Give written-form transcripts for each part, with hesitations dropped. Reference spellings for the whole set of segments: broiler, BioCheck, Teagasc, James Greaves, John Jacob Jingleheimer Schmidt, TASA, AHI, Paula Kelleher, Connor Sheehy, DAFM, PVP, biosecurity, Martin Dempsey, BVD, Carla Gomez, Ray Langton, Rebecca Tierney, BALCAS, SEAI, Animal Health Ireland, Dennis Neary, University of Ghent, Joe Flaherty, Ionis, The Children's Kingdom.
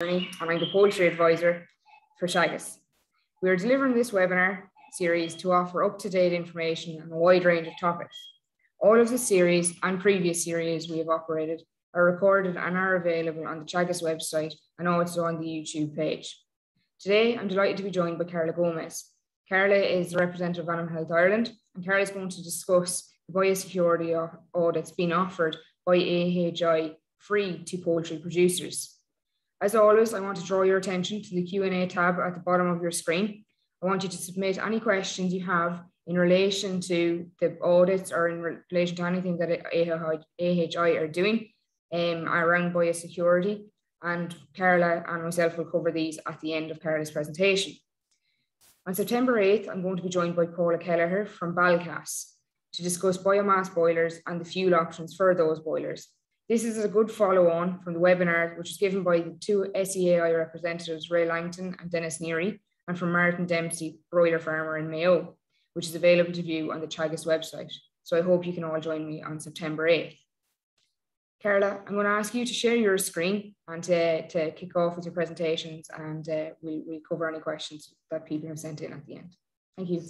and I'm the Poultry Advisor for Teagasc. We are delivering this webinar series to offer up-to-date information on a wide range of topics. All of this series and previous series we have operated are recorded and are available on the Teagasc website and also on the YouTube page. Today, I'm delighted to be joined by Carla Gomez. Carla is the representative of Animal Health Ireland, and Carla is going to discuss the biosecurity audits being offered by AHI free to poultry producers. As always, I want to draw your attention to the Q&A tab at the bottom of your screen. I want you to submit any questions you have in relation to the audits or in relation to anything that AHI are doing around biosecurity, and Carla and myself will cover these at the end of Carla's presentation. On September 8th, I'm going to be joined by Paula Kelleher from BALCAS to discuss biomass boilers and the fuel options for those boilers. This is a good follow-on from the webinar, which was given by the two SEAI representatives, Ray Langton and Dennis Neary, and from Martin Dempsey, broiler farmer in Mayo, which is available to view on the Teagasc website. So I hope you can all join me on September 8th. Carla, I'm going to ask you to share your screen and to kick off with your presentations, and we'll cover any questions that people have sent in at the end. Thank you.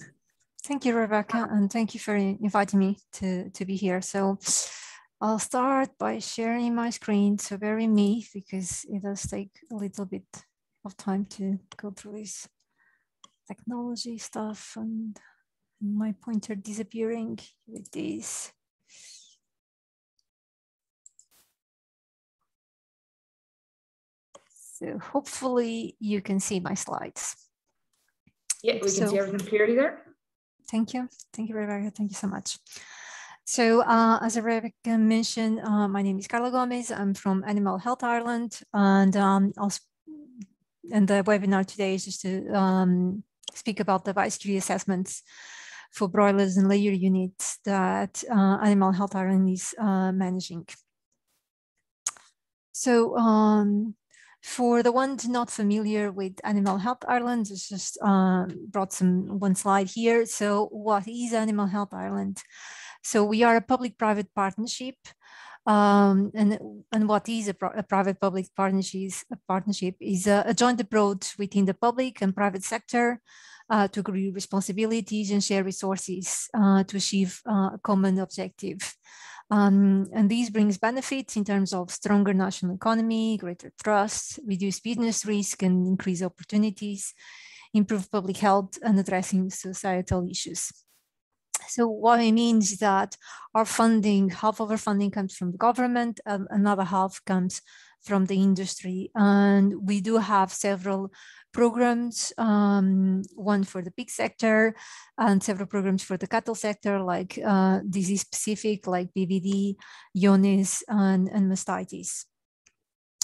Thank you, Rebecca, and thank you for inviting me to be here. So I'll start by sharing my screen, so bear with me because it does take a little bit of time to go through this technology stuff and my pointer disappearing with this. So hopefully you can see my slides. Yeah, we can see everything clearly there. Thank you. Thank you, Rebecca. Thank you so much. So as Rebecca mentioned, my name is Carla Gomez. I'm from Animal Health Ireland, and the webinar today is just to speak about the biosecurity assessments for broilers and layer units that Animal Health Ireland is managing. So for the ones not familiar with Animal Health Ireland, it's just brought one slide here. So what is Animal Health Ireland? So we are a public-private partnership, and what is a private-public partnership is a joint approach within the public and private sector to agree responsibilities and share resources to achieve a common objective. And this brings benefits in terms of stronger national economy, greater trust, reduced business risk, and increased opportunities, improve public health, and addressing societal issues. So what it means is that our funding, half of our funding comes from the government, another half comes from the industry. And we do have several programs, one for the pig sector and several programs for the cattle sector, like disease specific, like BVD, Ionis, and mastitis.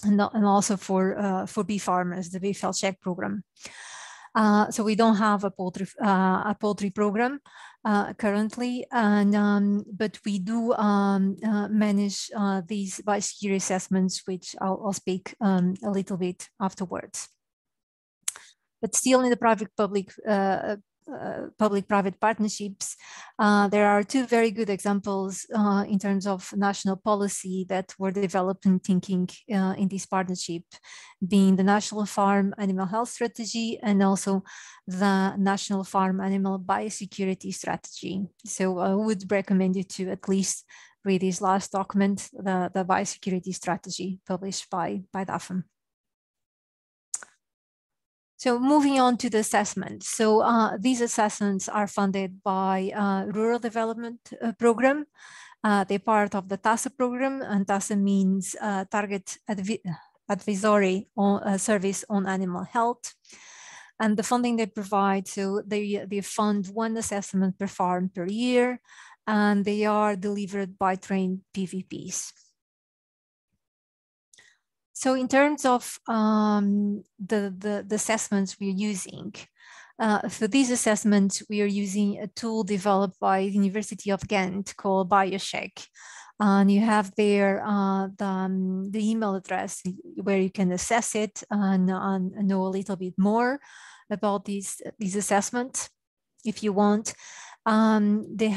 And also for beef farmers, the beef health check program. So we don't have a poultry program currently, and but we do manage these biosecurity assessments, which I'll speak a little bit afterwards. But still, in the public-private partnerships, there are two very good examples in terms of national policy that were developed and thinking in this partnership, being the National Farm Animal Health Strategy and also the National Farm Animal Biosecurity Strategy. So I would recommend you to at least read this last document, the Biosecurity Strategy, published by DAFM. So moving on to the assessments. So these assessments are funded by Rural Development Program. They're part of the TASA program, and TASA means Target Advisory Service on Animal Health. And the funding they provide, so they fund one assessment per farm per year, and they are delivered by trained PVPs. So in terms of the assessments we're using, for these assessments, we are using a tool developed by the University of Ghent called BioCheck. And you have there the email address where you can assess it and know a little bit more about these assessments if you want. They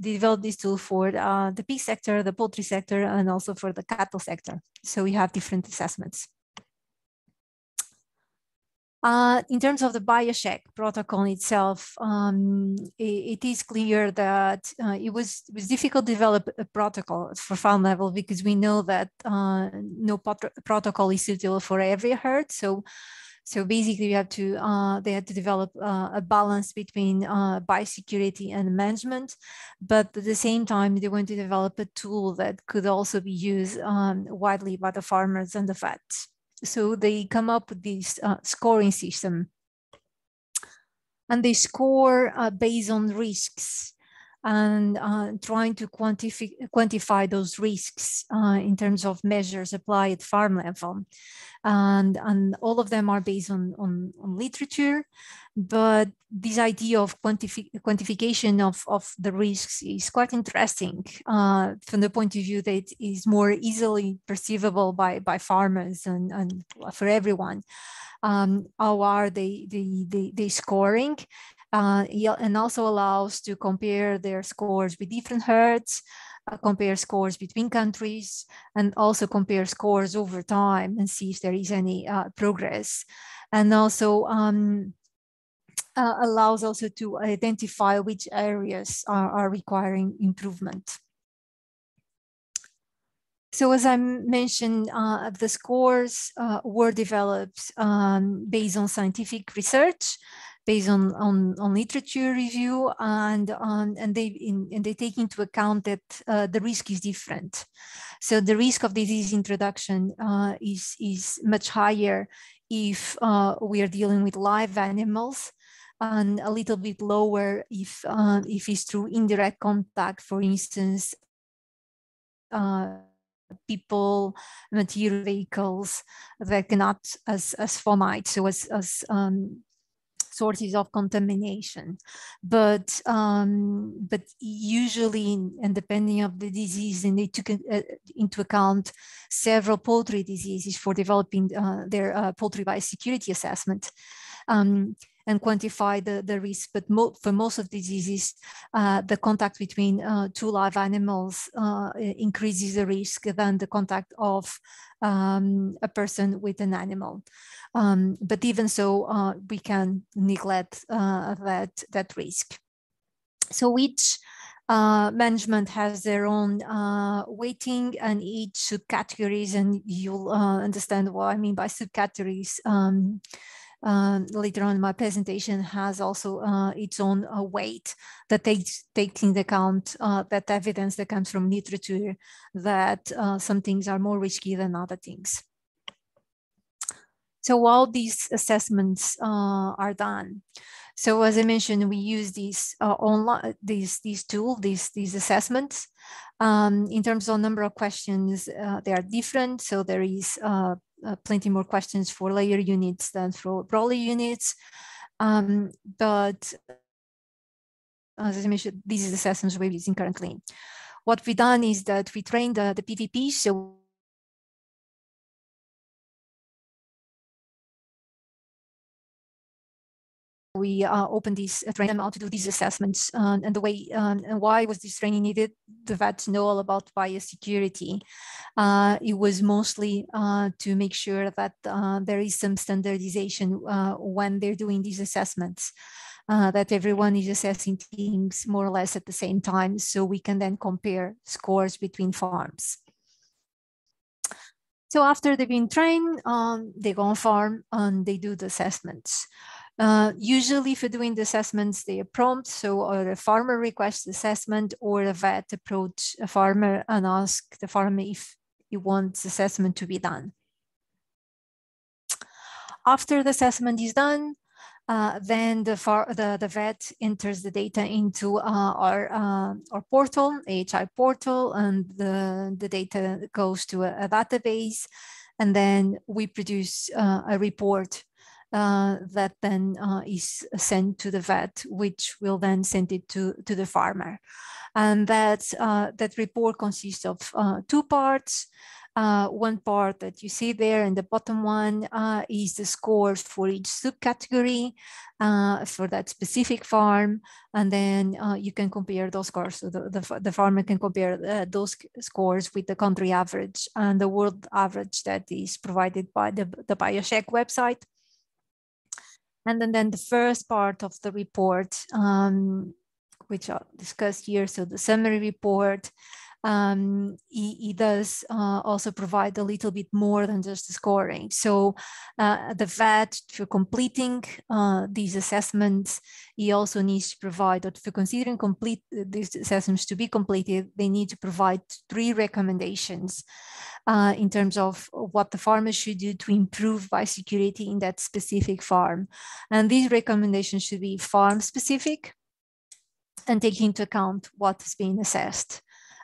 developed this tool for the pig sector, the poultry sector, and also for the cattle sector. So we have different assessments. In terms of the BioCheck protocol itself, it is clear that it was difficult to develop a protocol for farm level, because we know that no protocol is suitable for every herd. So basically, we have to they had to develop a balance between biosecurity and management, but at the same time they want to develop a tool that could also be used widely by the farmers and the vets. So they come up with this scoring system, and they score based on risks and trying to quantify those risks in terms of measures applied at farm level. And all of them are based on literature, but this idea of quantification of the risks is quite interesting from the point of view that it is more easily perceivable by farmers and for everyone. How are they scoring? And also allows to compare their scores with different herds, compare scores between countries, and also compare scores over time and see if there is any progress. And also allows also to identify which areas are requiring improvement. So as I mentioned, the scores were developed based on scientific research, based on literature review, and they take into account that the risk is different. So the risk of disease introduction is much higher if we are dealing with live animals, and a little bit lower if it's through indirect contact, for instance, people, material, vehicles that can act as fomites, so as sources of contamination. But usually, and depending on the disease, and they took into account several poultry diseases for developing their poultry biosecurity assessment and quantify the risk. But for most of diseases, the contact between two live animals increases the risk than the contact of a person with an animal. But even so, we can neglect that risk. So each management has their own weighting, and each subcategories, and you'll understand what I mean by subcategories later on in my presentation, has also its own weight that takes into account that evidence that comes from literature that some things are more risky than other things. So all these assessments are done. So as I mentioned, we use these online these tool, these assessments. In terms of number of questions, they are different. So there is plenty more questions for layer units than for broader units. But as I mentioned, this is the assessments we're using currently. What we've done is that we trained the PVP. So we opened this, train them out to do these assessments, and the way and why was this training needed? The vets know all about biosecurity. It was mostly to make sure that there is some standardization when they're doing these assessments, that everyone is assessing things more or less at the same time, so we can then compare scores between farms. So after they've been trained, they go on farm and they do the assessments. Usually for doing the assessments, they are prompt, so or a farmer requests assessment, or a vet approach a farmer and ask the farmer if he wants assessment to be done. After the assessment is done, then the vet enters the data into our portal, AHI portal, and the data goes to a database, and then we produce a report that then is sent to the vet, which will then send it to the farmer. And that report consists of two parts. One part that you see there, and the bottom one is the scores for each subcategory for that specific farm. And then you can compare those scores. So the farmer can compare those scores with the country average and the world average that is provided by the BioCheck website. And then the first part of the report, which I discussed here, so the summary report, he does also provide a little bit more than just the scoring. So the vet, for completing these assessments, he also needs to provide, or for considering complete these assessments to be completed, they need to provide 3 recommendations in terms of what the farmer should do to improve biosecurity in that specific farm. And these recommendations should be farm specific and take into account what is being assessed.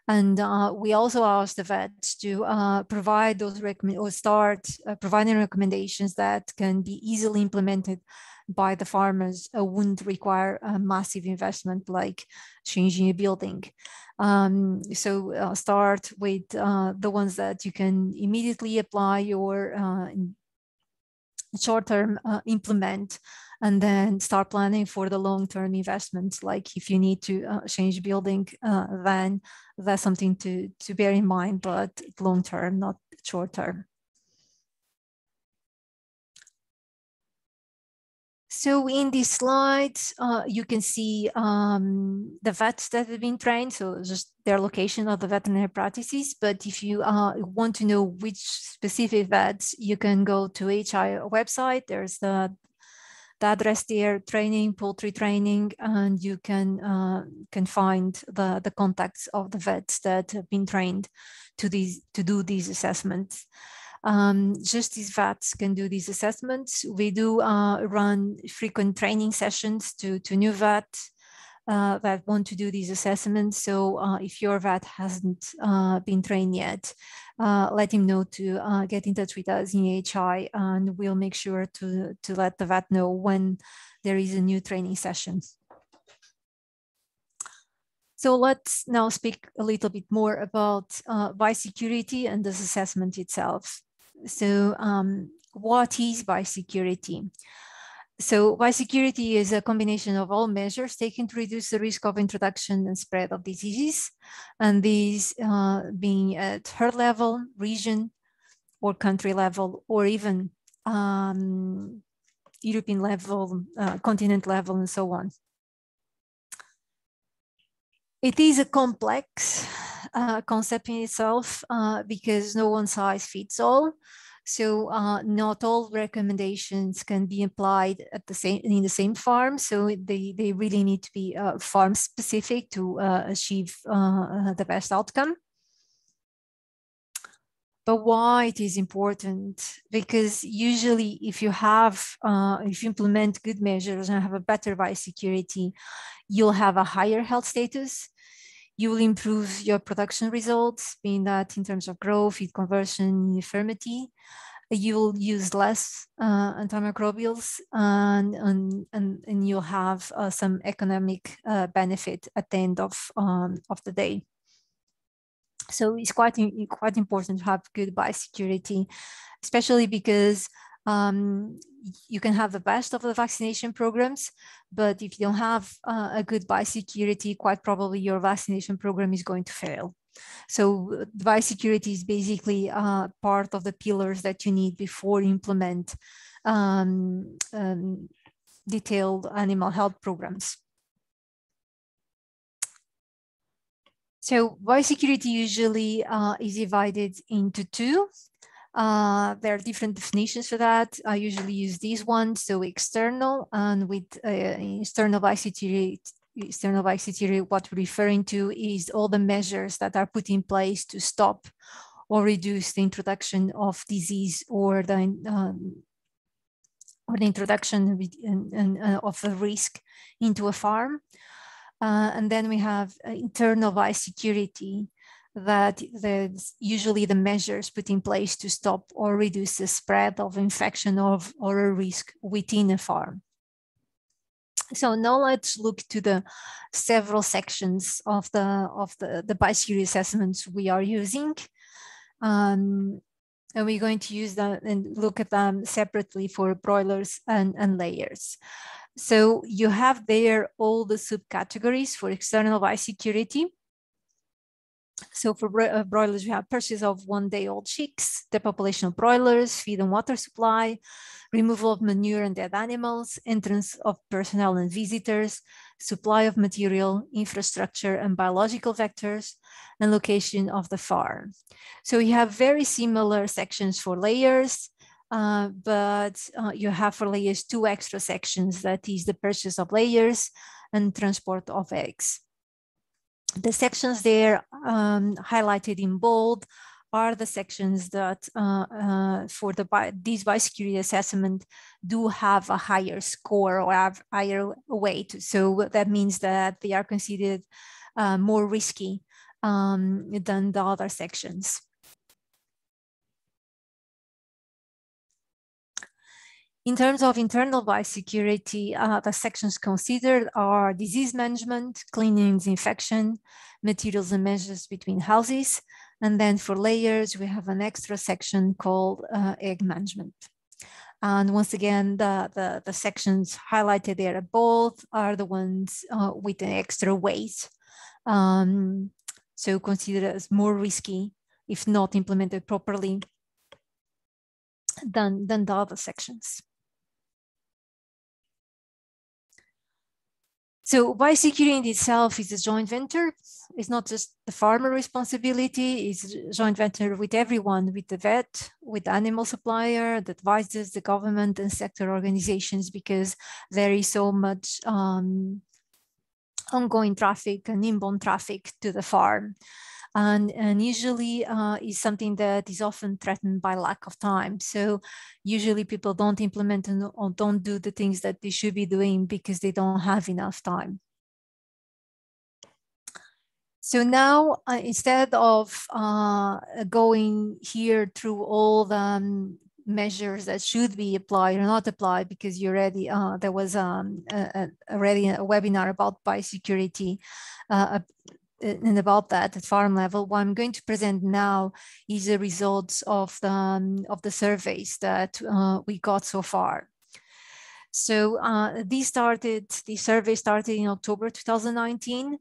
And we also asked the vets to provide those recommendations, or start providing recommendations that can be easily implemented by the farmers, wouldn't require a massive investment like changing a building. So start with the ones that you can immediately apply or short-term implement, and then start planning for the long-term investments. Like if you need to change building, then that's something to bear in mind, but long-term, not short-term. So in these slides, you can see the vets that have been trained, so just their location of the veterinary practices. But if you want to know which specific vets, you can go to AHI website. There's the address there, training, poultry training, and you can find the contacts of the vets that have been trained to do these assessments. Just these vets can do these assessments. We do run frequent training sessions to new vets that want to do these assessments. So if your vet hasn't been trained yet, let him know to get in touch with us in AHI, and we'll make sure to let the vet know when there is a new training session. So let's now speak a little bit more about biosecurity and this assessment itself. So what is biosecurity? So biosecurity is a combination of all measures taken to reduce the risk of introduction and spread of diseases, and these being at herd level, region or country level, or even European level, continent level, and so on. It is a complex concept in itself because no one size fits all. So not all recommendations can be applied at the same in the same farm. So they really need to be farm specific to achieve the best outcome. But why it is important? Because usually if you have, if you implement good measures and have a better biosecurity, you'll have a higher health status. You will improve your production results, being that in terms of growth, feed conversion, uniformity. You will use less antimicrobials, and you'll have some economic benefit at the end of the day. So it's quite important to have good biosecurity, especially because you can have the best of the vaccination programs, but if you don't have a good biosecurity, quite probably your vaccination program is going to fail. So biosecurity is basically part of the pillars that you need before you implement detailed animal health programs. So biosecurity usually is divided into two. There are different definitions for that. I usually use these ones, so external, and with external biosecurity, what we're referring to is all the measures that are put in place to stop or reduce the introduction of disease or the introduction of a risk into a farm. And then we have internal biosecurity, that there's usually the measures put in place to stop or reduce the spread of infection or a risk within a farm. So now let's look to the several sections of the biosecurity assessments we are using. And we're going to use them and look at them separately for broilers and layers. So you have there all the subcategories for external biosecurity. So for broilers, we have purchase of 1-day-old chicks, depopulation of broilers, feed and water supply, removal of manure and dead animals, entrance of personnel and visitors, supply of material, infrastructure and biological vectors, and location of the farm. So you have very similar sections for layers, but you have for layers 2 extra sections, that is the purchase of layers and transport of eggs. The sections there highlighted in bold are the sections that for these biosecurity assessment do have a higher score or have higher weight. So that means that they are considered more risky than the other sections. In terms of internal biosecurity, the sections considered are disease management, cleaning and disinfection, materials and measures between houses, and then for layers, we have an extra section called egg management. And once again, the sections highlighted there at bold are the ones with an extra weight, so considered as more risky if not implemented properly than the other sections. So biosecurity in itself is a joint venture. It's not just the farmer responsibility, it's a joint venture with everyone, with the vet, with the animal supplier, the advisors, the government and sector organizations, because there is so much ongoing traffic and inbound traffic to the farm. And usually is something that is often threatened by lack of time. So usually people don't implement or don't do the things that they should be doing because they don't have enough time. So now instead of going here through all the measures that should be applied or not applied, because you already there was already a webinar about biosecurity and about that at farm level, what I'm going to present now is the results of the surveys that we got so far. So these surveys started in October 2019,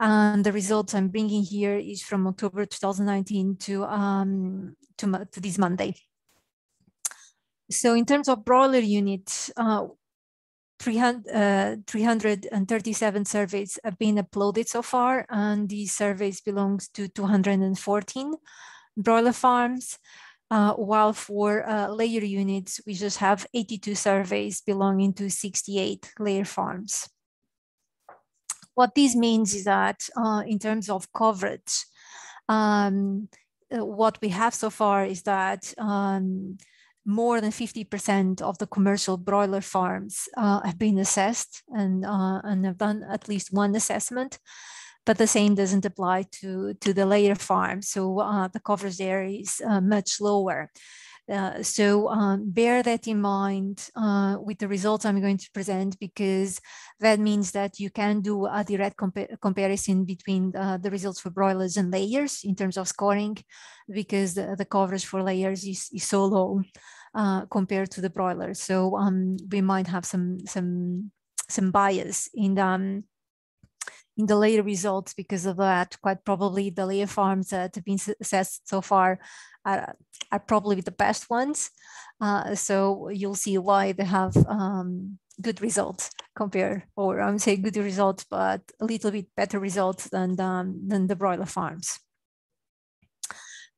and the results I'm bringing here is from October 2019 to this Monday. So in terms of broiler units, 337 surveys have been uploaded so far, and these surveys belong to 214 broiler farms, while for layer units, we just have 82 surveys belonging to 68 layer farms. What this means is that in terms of coverage, what we have so far is that more than 50% of the commercial broiler farms have been assessed and have done at least one assessment, but the same doesn't apply to the layer farms. So the coverage there is much lower. So bear that in mind with the results I'm going to present, because that means that you can do a direct comparison between the results for broilers and layers in terms of scoring, because the coverage for layers is so low compared to the broilers. So we might have some bias in the layer results because of that. Quite probably the layer farms that have been assessed so far are probably the best ones. So you'll see why they have good results compared, or I'm saying good results, but a little bit better results than the broiler farms.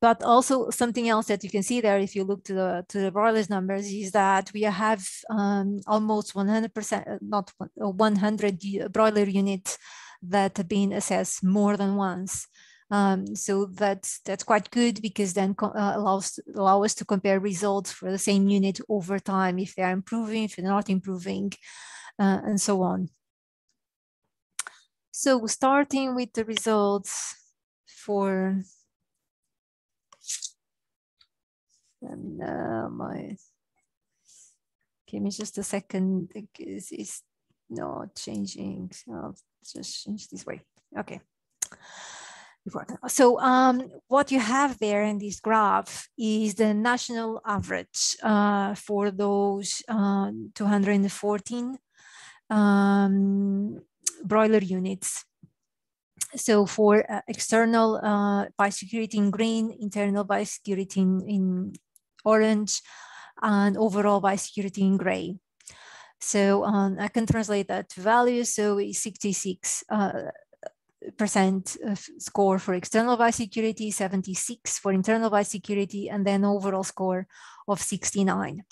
But also something else that you can see there, if you look to the broilers numbers, is that we have almost 100%, not 100 broiler units that have been assessed more than once. So that's quite good, because then allow us to compare results for the same unit over time, if they are improving, if they're not improving, and so on. So starting with the results for give me just a second, because it's not changing, so I'll just change this way. Okay. So what you have there in this graph is the national average for those 214 broiler units. So for external biosecurity in green, internal biosecurity in orange, and overall biosecurity in gray. So I can translate that to value. So 66% score for external biosecurity, 76 for internal biosecurity, and then overall score of 69.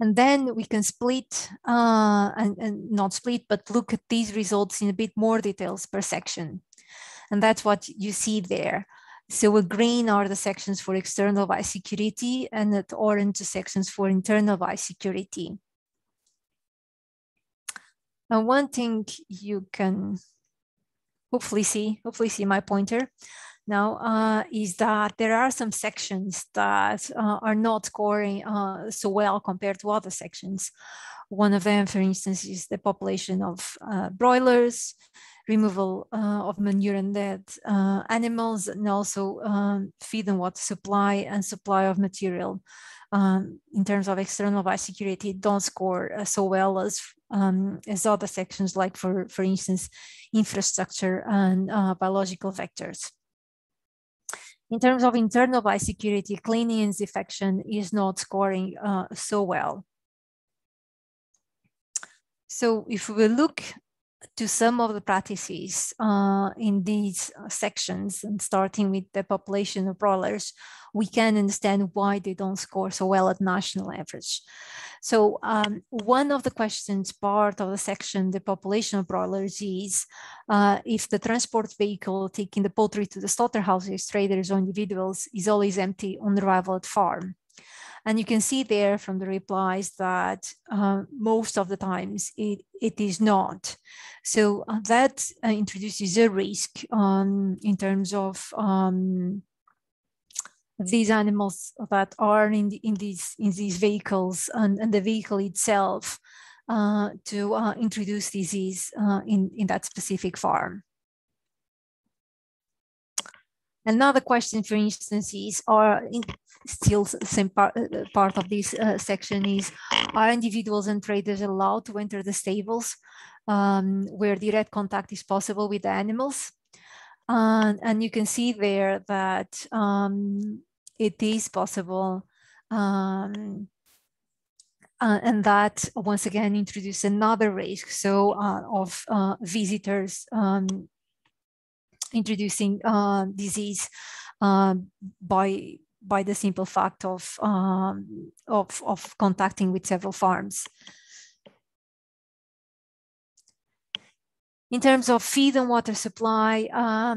And then we can split and not split, but look at these results in a bit more details per section. And that's what you see there. So green are the sections for external biosecurity, and the orange sections for internal biosecurity. And one thing you can hopefully see my pointer now, is that there are some sections that are not scoring so well compared to other sections. One of them, for instance, is the population of broilers, removal of manure and dead animals, and also feed and water supply and supply of material. In terms of external biosecurity, don't score so well as other sections, like for instance, infrastructure and biological vectors. In terms of internal biosecurity, cleaning and disinfection is not scoring so well. So if we look to some of the practices in these sections, and starting with the population of broilers, we can understand why they don't score so well at national average. So one of the questions part of the section, the population of broilers, is if the transport vehicle taking the poultry to the slaughterhouses, traders or individuals is always empty on arrival at farm. And you can see there from the replies that most of the times it is not. So that introduces a risk in terms of these animals that are in these vehicles and the vehicle itself to introduce disease in that specific farm. Another question, for instance, is, still same part of this section is, are individuals and traders allowed to enter the stables where direct contact is possible with the animals? And you can see there that it is possible, and that once again introduces another risk, so of visitors introducing disease by the simple fact of contacting with several farms. In terms of feed and water supply,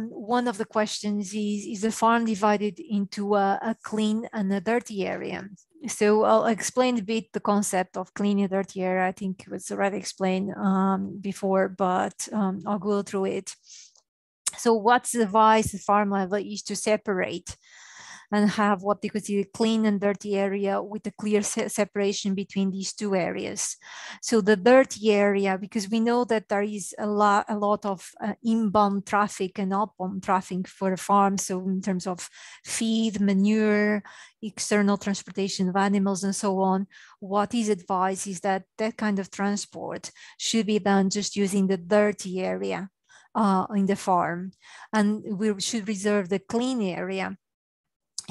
one of the questions is the farm divided into a clean and a dirty area? So I'll explain a bit the concept of clean and dirty area. I think it was already explained before, but I'll go through it. So what's the advice the farm level is to separate and have what they consider clean and dirty area with a clear separation between these two areas. So the dirty area, because we know that there is a lot of inbound traffic and outbound traffic for a farm. So in terms of feed, manure, external transportation of animals and so on, what is advised is that that kind of transport should be done just using the dirty area in the farm. And we should reserve the clean area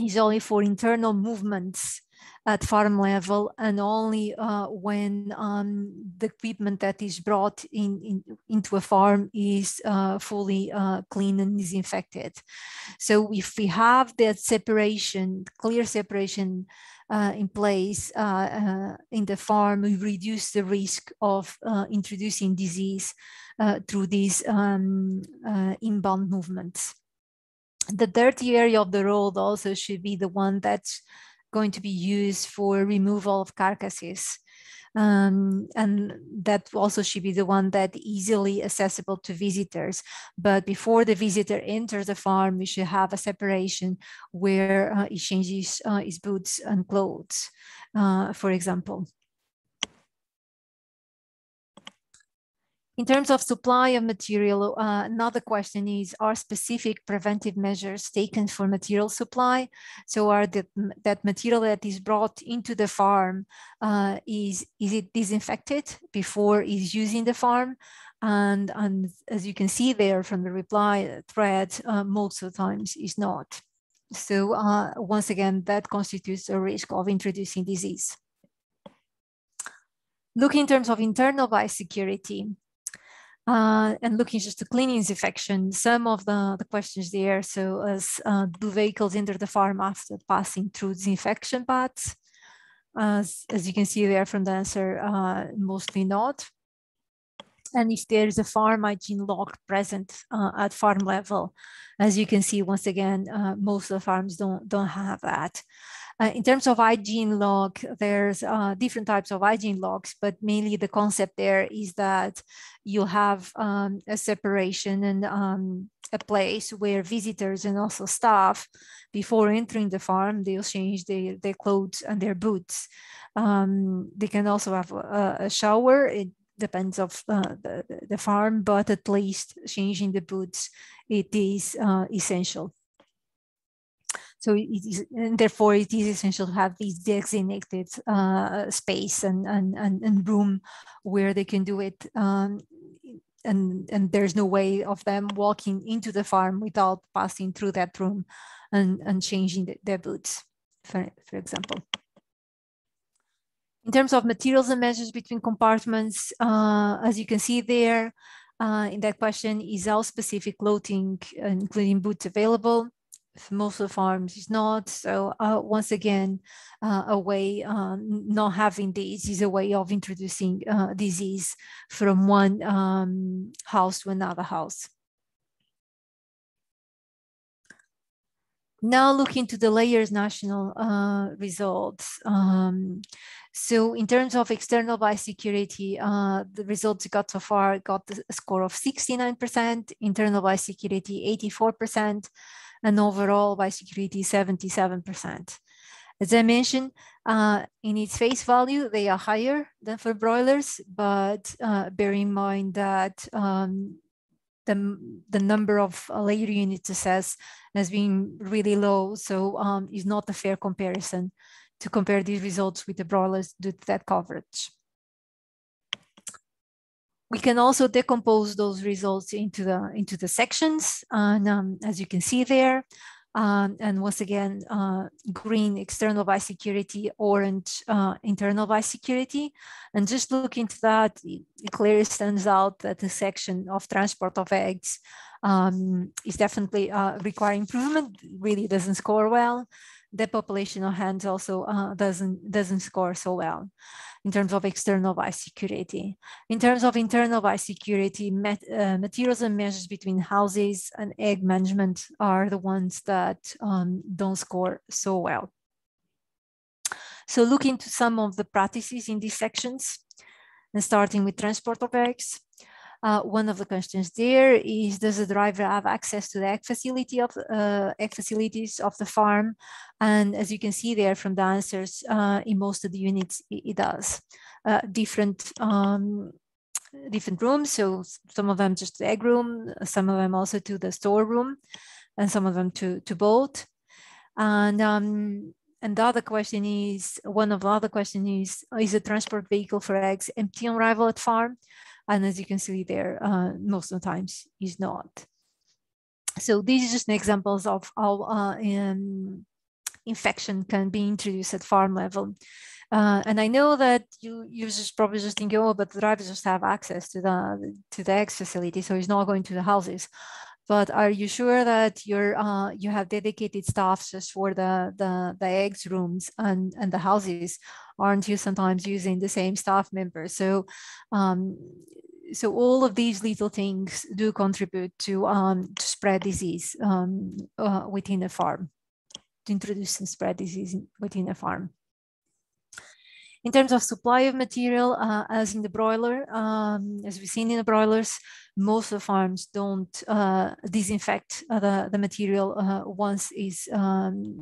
is only for internal movements at farm level, and only when the equipment that is brought into a farm is fully clean and disinfected. So if we have that separation, clear separation in place in the farm, we reduce the risk of introducing disease through these inbound movements. The dirty area of the road also should be the one that's going to be used for removal of carcasses. And that also should be the one that easily accessible to visitors. But before the visitor enters the farm, we should have a separation where he changes his boots and clothes, for example. In terms of supply of material, another question is, are specific preventive measures taken for material supply? So are that material that is brought into the farm, is it disinfected before it's used in the farm? And as you can see there from the reply thread, most of the times is not. So once again, that constitutes a risk of introducing disease. Looking in terms of internal biosecurity, and looking just to cleanings infection, some of the questions there. So as do vehicles enter the farm after passing through disinfection paths? As you can see there from the answer, mostly not. And if there is a farm hygiene log present at farm level, as you can see, once again, most of the farms don't have that. In terms of hygiene log, there's different types of hygiene logs, but mainly the concept there is that you have a separation and a place where visitors and also staff, before entering the farm, they'll change their clothes and their boots. They can also have a shower. It depends on the farm, but at least changing the boots, it is essential. So it is, and therefore it is essential to have these designated space and room where they can do it. And there's no way of them walking into the farm without passing through that room and changing their boots, for example. In terms of materials and measures between compartments, as you can see there in that question, is how specific clothing, including boots, available? Most of the farms is not. So once again, a way not having these is a way of introducing disease from one house to another house. Now looking to the layers national results. So in terms of external biosecurity, the results you got so far got a score of 69%, internal biosecurity 84%, and overall biosecurity 77%. As I mentioned, in its face value, they are higher than for broilers, but bear in mind that the number of layer units assessed has been really low, so it's not a fair comparison to compare these results with the broilers due to that coverage. We can also decompose those results into the sections, and as you can see there, and once again, green external biosecurity, orange internal biosecurity. And just look into that, it clearly stands out that the section of transport of eggs is definitely requiring improvement. It really doesn't score well. The population of hens also doesn't score so well in terms of external biosecurity. In terms of internal biosecurity, materials and measures between houses and egg management are the ones that don't score so well. So look into some of the practices in these sections, and starting with transport of eggs. One of the questions there is, does the driver have access to the egg facilities of the farm? And as you can see there from the answers, in most of the units, it does. Different rooms, so some of them just the egg room, some of them also to the storeroom, and some of them to both. And the other question is, is the transport vehicle for eggs empty on arrival at farm? And as you can see there, most of the times is not. So these are just examples of how infection can be introduced at farm level. And I know that you just probably just think, oh, but the drivers just have access to the eggs facility, so it's not going to the houses. But are you sure that you have dedicated staff just for the eggs rooms and the houses? Aren't you sometimes using the same staff members? So, so all of these little things do contribute to spread disease within a farm, to introduce and spread disease within a farm. In terms of supply of material, as in the broiler, as we've seen in the broilers, most of the farms don't disinfect the material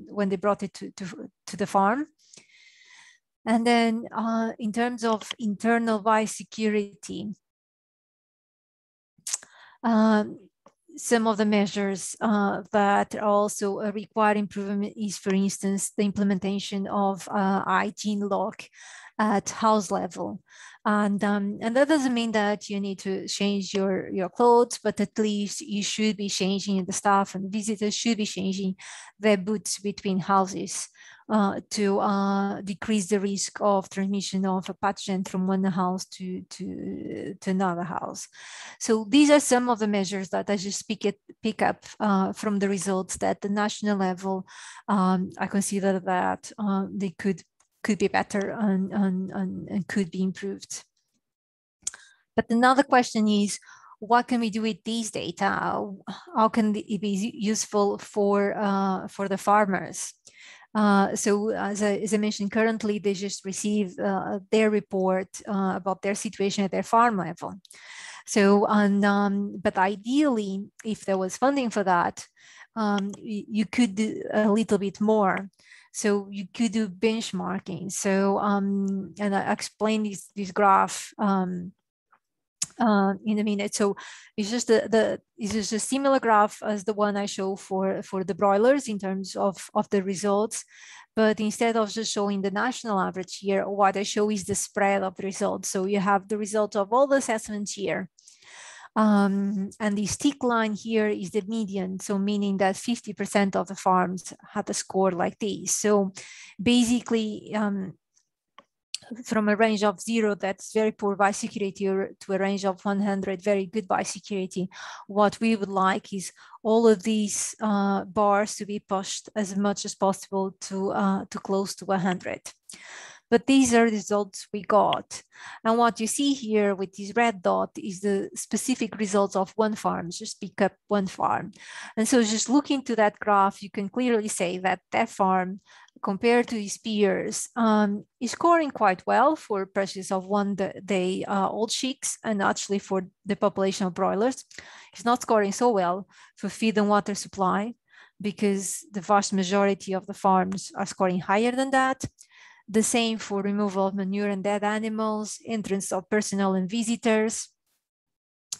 when they brought it to the farm. And then in terms of internal biosecurity, some of the measures that also require improvement is, for instance, the implementation of hygiene lock at house level. And that doesn't mean that you need to change your clothes, but at least you should be changing, the staff and visitors should be changing their boots between houses to decrease the risk of transmission of a pathogen from one house to another house. So these are some of the measures that I just pick up from the results that the national level, I consider that they could be better and could be improved. But another question is, what can we do with these data? How can it be useful for the farmers? So as I mentioned, currently they just receive their report about their situation at their farm level. So, but ideally, if there was funding for that, you could do a little bit more. So you could do benchmarking. So, and I explained this graph in a minute. So it's just it's just a similar graph as the one I show for the broilers in terms of the results. But instead of just showing the national average here, what I show is the spread of the results. So you have the results of all the assessments here. And this thick line here is the median, so meaning that 50% of the farms had a score like this. So basically, from a range of 0, that's very poor biosecurity, or to a range of 100, very good biosecurity, what we would like is all of these bars to be pushed as much as possible to close to 100. But these are the results we got. And what you see here with this red dot is the specific results of one farm, just pick up one farm. And so just looking to that graph, you can clearly say that that farm, compared to his peers, is scoring quite well for purchase of 1 day old chicks, and actually for the population of broilers. It's not scoring so well for feed and water supply, because the vast majority of the farms are scoring higher than that. The same for removal of manure and dead animals, entrance of personnel and visitors,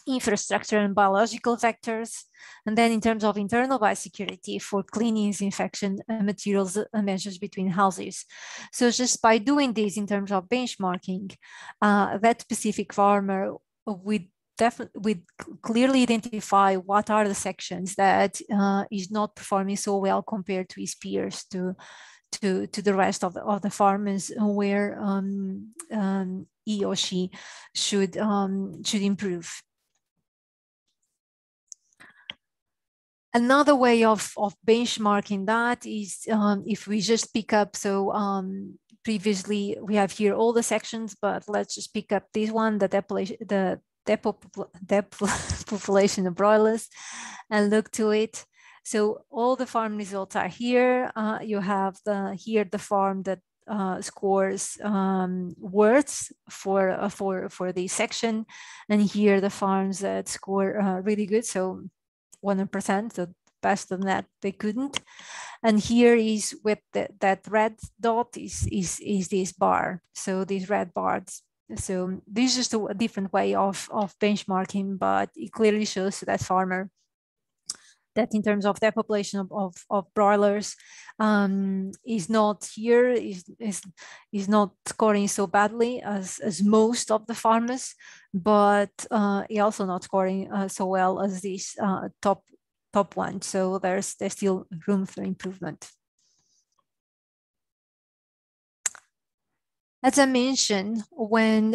infrastructure and biological vectors, and then in terms of internal biosecurity for cleanings, infection, and materials and measures between houses. So just by doing this in terms of benchmarking, that specific farmer would clearly identify what are the sections that is not performing so well compared to his peers, to the rest of the farmers, where he or she should improve. Another way of benchmarking that is if we just pick up, so previously we have here all the sections, but let's just pick up this one, the population of broilers, and look to it. So all the farm results are here. You have the farm that scores worse for this section, and here the farms that score really good, so 100%, so best than that they couldn't. And here is with that red dot is this bar, so these red bars. So this is just a different way of benchmarking, but it clearly shows that farmer that in terms of their population of broilers is not here, is not scoring so badly as most of the farmers, but also not scoring so well as this top one. So there's still room for improvement. As I mentioned, when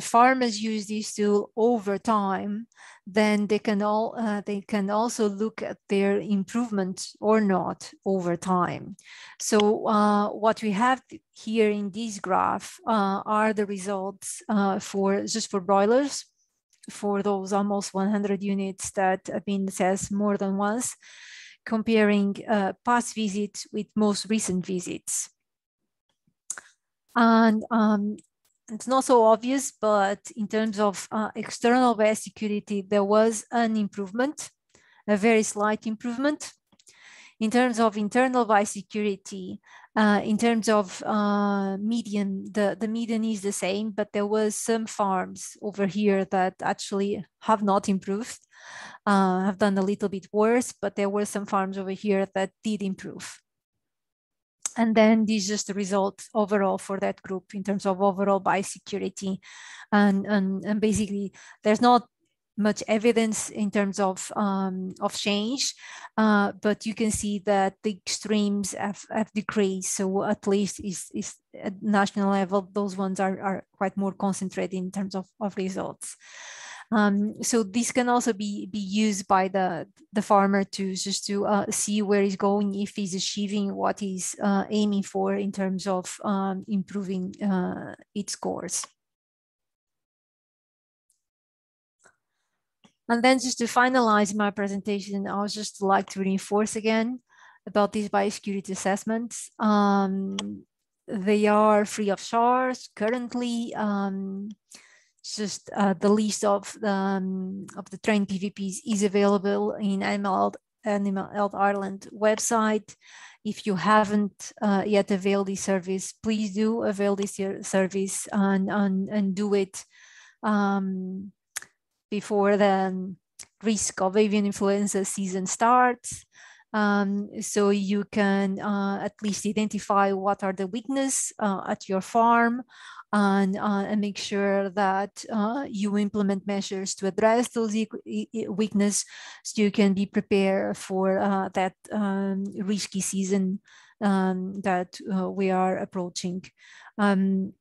farmers use this tool over time, then they can also look at their improvements or not over time. So what we have here in this graph are the results for broilers, for those almost 100 units that have been assessed more than once, comparing past visits with most recent visits. And it's not so obvious, but in terms of external biosecurity, there was an improvement, a very slight improvement. in terms of internal biosecurity, in terms of median, the median is the same, but there was some farms over here that actually have not improved, have done a little bit worse, but there were some farms over here that did improve. And then this is just the result overall for that group in terms of overall biosecurity. And basically, there's not much evidence in terms of change, but you can see that the extremes have decreased. So at least is at national level, those ones are quite more concentrated in terms of results. So this can also be used by the farmer to just to see where he's going, if he's achieving what he's aiming for in terms of improving its scores. And then just to finalize my presentation, I would just like to reinforce again about these biosecurity assessments. They are free of charge currently. Just the list of the trained PVPs is available in Animal Health Ireland website. If you haven't yet availed this service, please do avail this service and do it before the risk of avian influenza season starts. So you can at least identify what are the weaknesses at your farm and make sure that you implement measures to address those weaknesses so you can be prepared for that risky season that we are approaching. And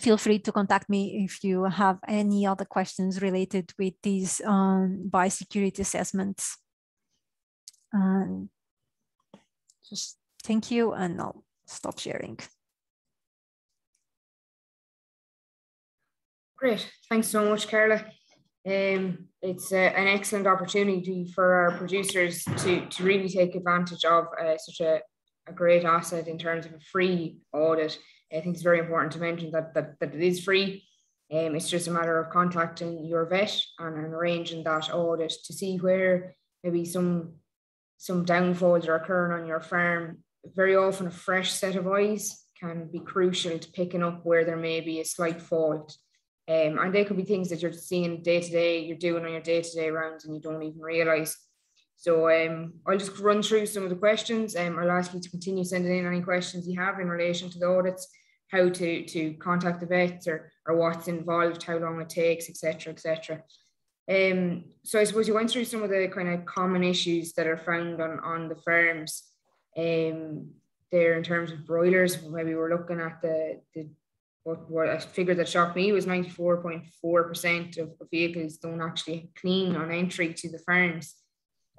feel free to contact me if you have any other questions related with these biosecurity assessments. Just thank you, and I'll stop sharing. Great, thanks so much, Carla. It's an excellent opportunity for our producers to really take advantage of such a great asset in terms of a free audit. I think it's very important to mention that it is free. It's just a matter of contacting your vet and arranging that audit to see where maybe some downfalls are occurring on your farm. Very often a fresh set of eyes can be crucial to picking up where there may be a slight fault. And they could be things that you're seeing day to day, you're doing on your day-to-day rounds and you don't even realize. So I'll just run through some of the questions. I'll ask you to continue sending in any questions you have in relation to the audits, how to contact the vets or what's involved, how long it takes, et cetera, et cetera. So I suppose you went through some of the kind of common issues that are found on the farms there in terms of broilers. Maybe we're looking at what a figure that shocked me was 94.4% of vehicles don't actually clean on entry to the farms.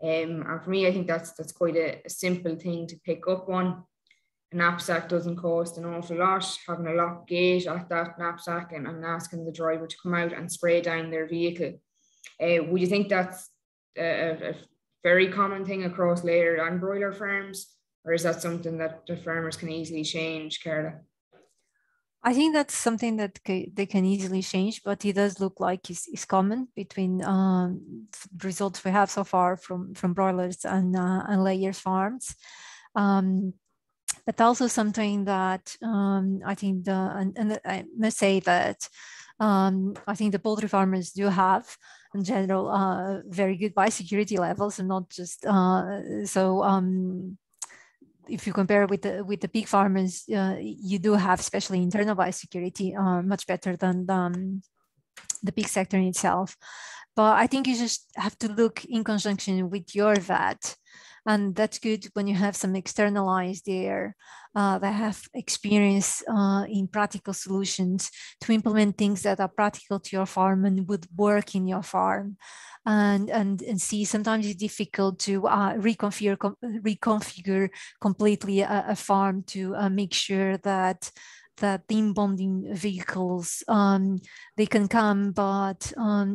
And for me, I think that's quite a simple thing to pick up on. A knapsack doesn't cost an awful lot. Having a locked gate at that knapsack and asking the driver to come out and spray down their vehicle. Would you think that's a very common thing across layer and broiler farms, or is that something that the farmers can easily change, Carla? I think that's something that they can easily change, but it does look like it's common between results we have so far from broilers and layers farms. But also something that I think, and I must say that I think the poultry farmers do have in general very good biosecurity levels, and not just if you compare with the pig farmers, you do have especially internal biosecurity much better than the pig sector in itself. But I think you just have to look in conjunction with your vet, and that's good when you have some external eyes there that have experience in practical solutions to implement things that are practical to your farm and would work in your farm. And see, sometimes it's difficult to reconfigure completely a farm to make sure that the inbounding vehicles, they can come, but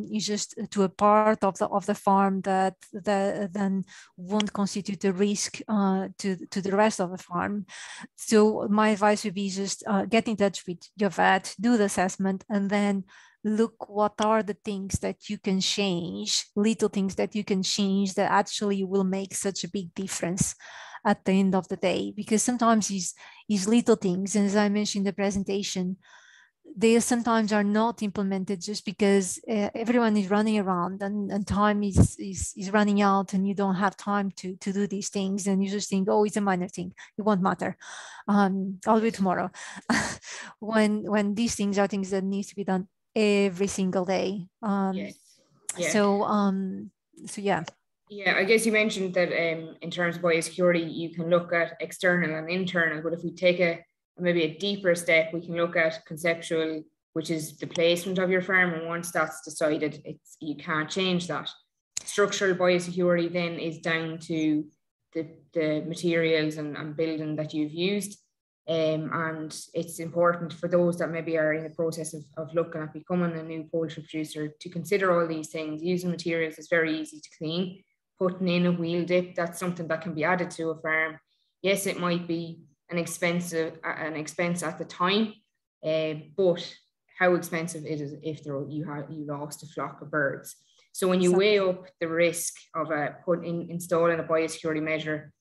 it's just to a part of the farm that then won't constitute a risk to the rest of the farm. So my advice would be just get in touch with your vet, do the assessment, and then look what are the things that you can change, little things that you can change that actually will make such a big difference at the end of the day. Because sometimes it's little things, and as I mentioned in the presentation, they sometimes are not implemented just because everyone is running around and time is running out, and you don't have time to do these things, and you just think, oh, it's a minor thing, it won't matter, I'll do it tomorrow. when these things are things that need to be done every single day. Yes. Yeah. So yeah. Yeah, I guess you mentioned that in terms of biosecurity, you can look at external and internal, but if we take maybe a deeper step, we can look at conceptual, which is the placement of your farm, and once that's decided, you can't change that. Structural biosecurity then is down to the materials and building that you've used, and it's important for those that maybe are in the process of looking at becoming a new poultry producer to consider all these things. Using materials is very easy to clean. Putting in a wheel dip, that's something that can be added to a farm. Yes, it might be an expense at the time, but how expensive it is if you lost a flock of birds. So when you weigh up the risk of installing a biosecurity measure,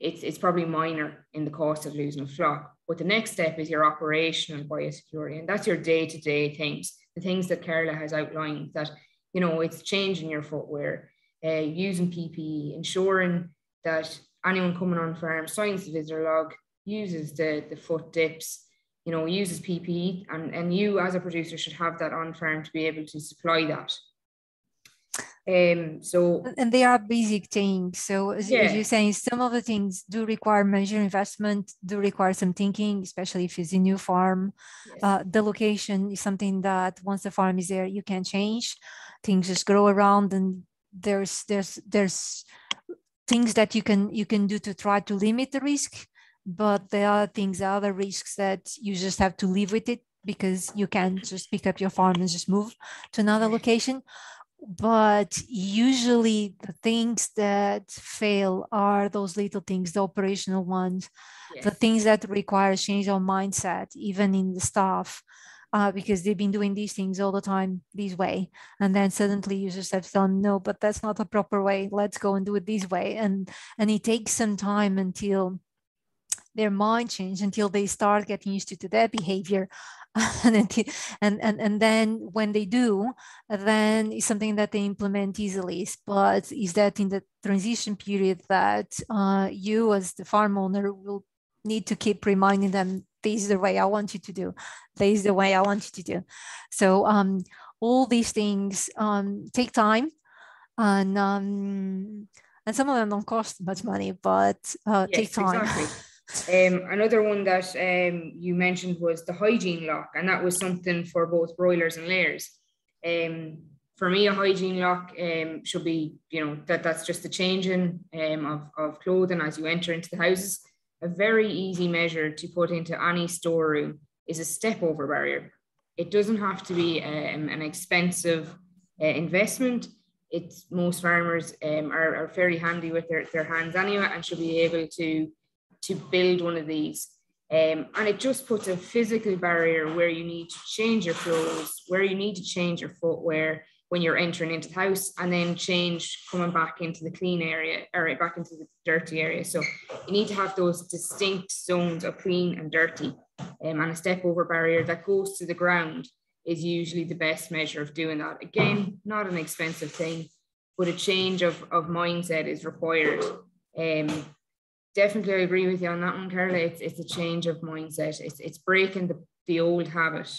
it's probably minor in the cost of losing a flock. But the next step is your operational biosecurity, and that's your day-to-day things, the things that Carla has outlined. That it's changing your footwear, using PPE, ensuring that anyone coming on farm signs the visitor log, uses the foot dips, uses PPE, and you as a producer should have that on farm to be able to supply that. And they are basic things. So as you're saying, some of the things do require major investment, do require some thinking, especially if it's a new farm. Yes. The location is something that once the farm is there, you can't change. Things just grow around, and there's things that you can do to try to limit the risk. But there are other risks that you just have to live with it, because you can't just pick up your farm and just move to another location. But usually the things that fail are those little things, the operational ones, yes. The things that require change of mindset, even in the staff, because they've been doing these things all the time this way. And then suddenly you just have to tell them, no, but that's not a proper way. Let's go and do it this way. And it takes some time until their mind change, until they start getting used to that behavior. and then when they do, then it's something that they implement easily. But is that in the transition period that you as the farm owner will need to keep reminding them, this is the way I want you to do. This is the way I want you to do. So all these things take time, and some of them don't cost much money, but yes, take time. Exactly. Another one that you mentioned was the hygiene lock, and that was something for both broilers and layers. For me, a hygiene lock should be, that's just the changing of clothing as you enter into the houses. A very easy measure to put into any storeroom is a step over barrier. It doesn't have to be an expensive investment. It's most farmers are fairly handy with their hands anyway, and should be able to build one of these. And it just puts a physical barrier where you need to change your clothes, where you need to change your footwear when you're entering into the house, and then change coming back into the clean area or back into the dirty area. So you need to have those distinct zones of clean and dirty. And a step over barrier that goes to the ground is usually the best measure of doing that. Again, not an expensive thing, but a change of mindset is required. Definitely, I agree with you on that one, Carla. It's a change of mindset. It's breaking the old habit.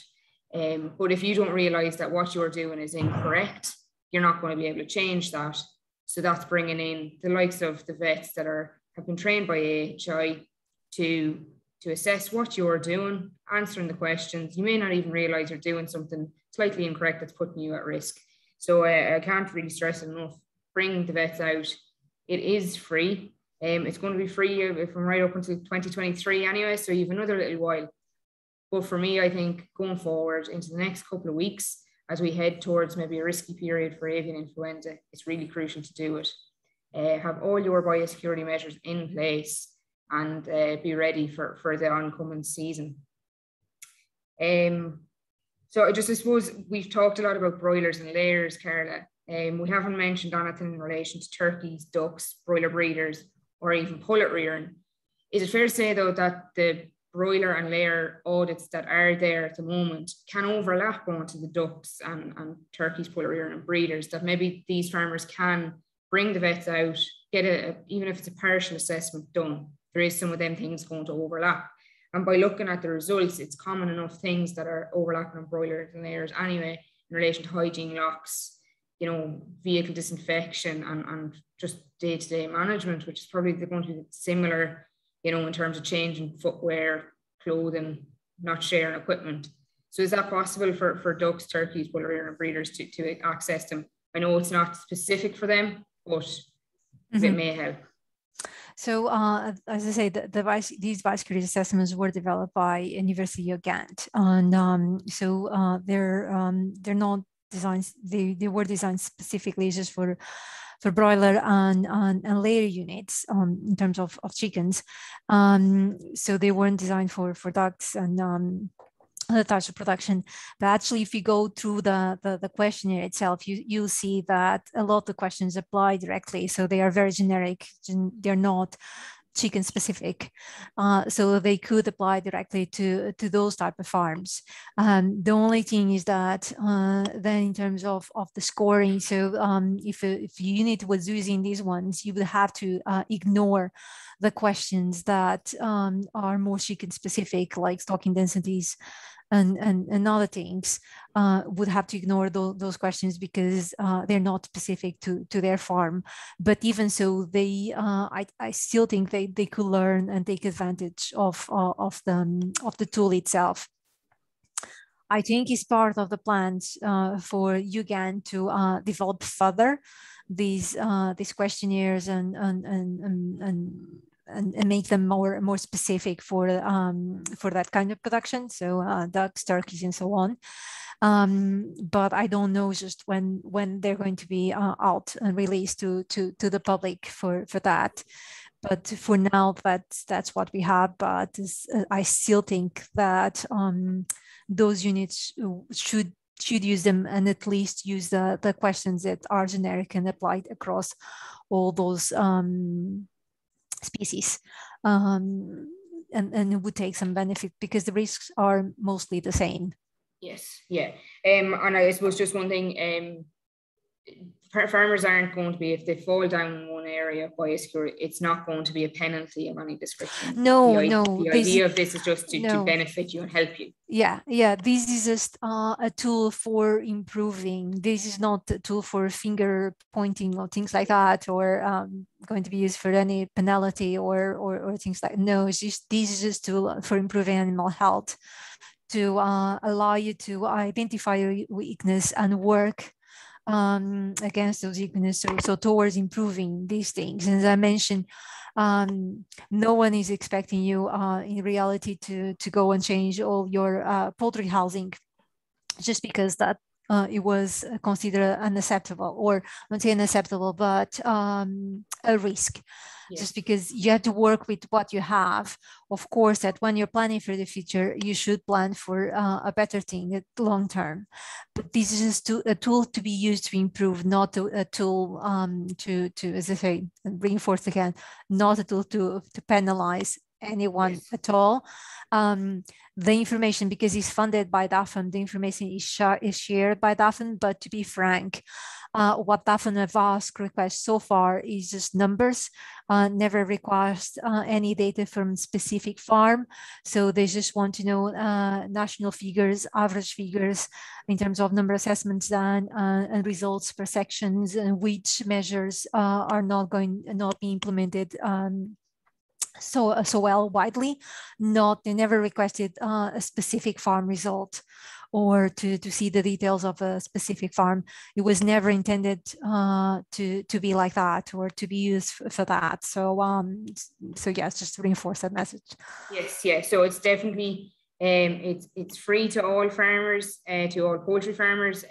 But if you don't realise that what you're doing is incorrect, you're not going to be able to change that. So that's bringing in the likes of the vets that have been trained by AHI to assess what you're doing, answering the questions. You may not even realise you're doing something slightly incorrect that's putting you at risk. So I can't really stress enough. Bring the vets out. It is free. It's going to be free from right up until 2023 anyway, so you've another little while. But for me, I think going forward into the next couple of weeks, as we head towards maybe a risky period for avian influenza, it's really crucial to do it. Have all your biosecurity measures in place, and be ready for the oncoming season. So I suppose we've talked a lot about broilers and layers, Carla. We haven't mentioned anything in relation to turkeys, ducks, broiler breeders, or even pullet rearing. Is it fair to say, though, that the broiler and layer audits that are there at the moment can overlap onto the ducks and turkeys, pullet rearing and breeders, that maybe these farmers can bring the vets out, get a, even if it's a partial assessment done, there is some of them things going to overlap. And by looking at the results, it's common enough things that are overlapping on broilers and layers anyway, in relation to hygiene locks, you know, vehicle disinfection and just day-to-day management, which is probably going to be similar, you know, in terms of changing footwear, clothing, not sharing equipment. So is that possible for ducks, turkeys, pullet rearing and breeders to access them? I know it's not specific for them, but it may help. So, as I say, these biosecurity assessments were developed by University of Ghent, and they're not designed. They were designed specifically just for broiler and layer units in terms of chickens. So they weren't designed for ducks and other types of production. But actually, if you go through the questionnaire itself, you'll see that a lot of the questions apply directly. So they are very generic. They're not chicken specific. So they could apply directly to those type of farms. The only thing is that then in terms of the scoring, so if your unit was using these ones, you would have to ignore the questions that are more chicken specific, like stocking densities, and other things. Would have to ignore those questions because they're not specific to their farm. But even so, they I still think they could learn and take advantage of the tool itself. I think it's part of the plans for UGAN to develop further these questionnaires and make them more specific for that kind of production, so ducks, turkeys, and so on. But I don't know just when they're going to be out and released to the public for that. But for now, that's what we have. But I still think that those units should use them and at least use the questions that are generic and applied across all those species, and it would take some benefit because the risks are mostly the same. Yes, yeah. And I suppose just one thing, farmers aren't going to be, if they fall down in one area of biosecurity, it's not going to be a penalty of any description. No, the idea of this is just to benefit you and help you. Yeah. This is just a tool for improving. This is not a tool for finger pointing or things like that, or going to be used for any penalty or things like. No, it's just this is just a tool for improving animal health, to allow you to identify your weakness and work against those weaknesses, so towards improving these things. And as I mentioned, no one is expecting you in reality to go and change all your poultry housing just because that it was considered unacceptable, or not say unacceptable, but a risk. Yes. Just because you have to work with what you have. Of course, that when you're planning for the future, you should plan for a better thing long term. But this is just a tool to be used to improve, not a tool to, as I say, reinforce again, not a tool to penalize anyone. Yes. At all. The information, because it's funded by DAFM, the information is shared by DAFM, but to be frank, what DAFM have asked requests so far is just numbers, never request any data from specific farm. So they just want to know national figures, average figures in terms of number assessments done and results per sections, and which measures are not being implemented so well widely. They never requested a specific farm result or to see the details of a specific farm. It was never intended to be like that or to be used for that. So so yes, just to reinforce that message. Yes, yeah. So it's definitely it's free to all farmers, to all poultry farmers.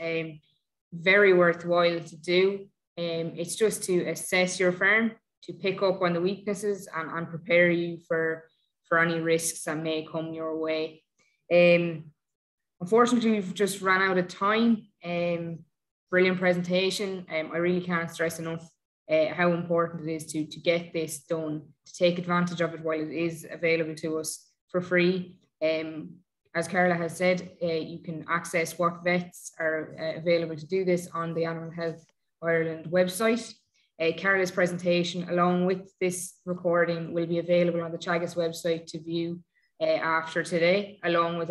Very worthwhile to do. It's just to assess your farm, to pick up on the weaknesses and prepare you for any risks that may come your way. Unfortunately, we've just ran out of time. Brilliant presentation. I really can't stress enough how important it is to get this done, to take advantage of it while it is available to us for free. As Carla has said, you can access what vets are available to do this on the Animal Health Ireland website. Carla's presentation, along with this recording, will be available on the Teagasc website to view after today, along with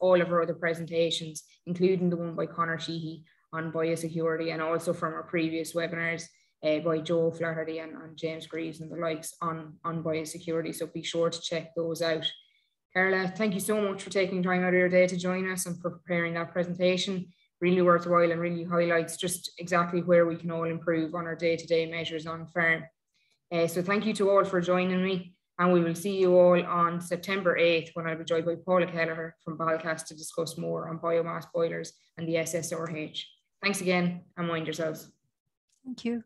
all of our other presentations, including the one by Connor Sheehy on biosecurity, and also from our previous webinars by Joe Flaherty and James Greaves and the likes on biosecurity. So be sure to check those out. Carla, thank you so much for taking time out of your day to join us and for preparing that presentation. Really worthwhile and really highlights just exactly where we can all improve on our day-to-day measures on farm. So thank you to all for joining me, and we will see you all on September 8th when I'll be joined by Paula Kelleher from BALCAS to discuss more on biomass boilers and the SSRH. Thanks again, and mind yourselves. Thank you.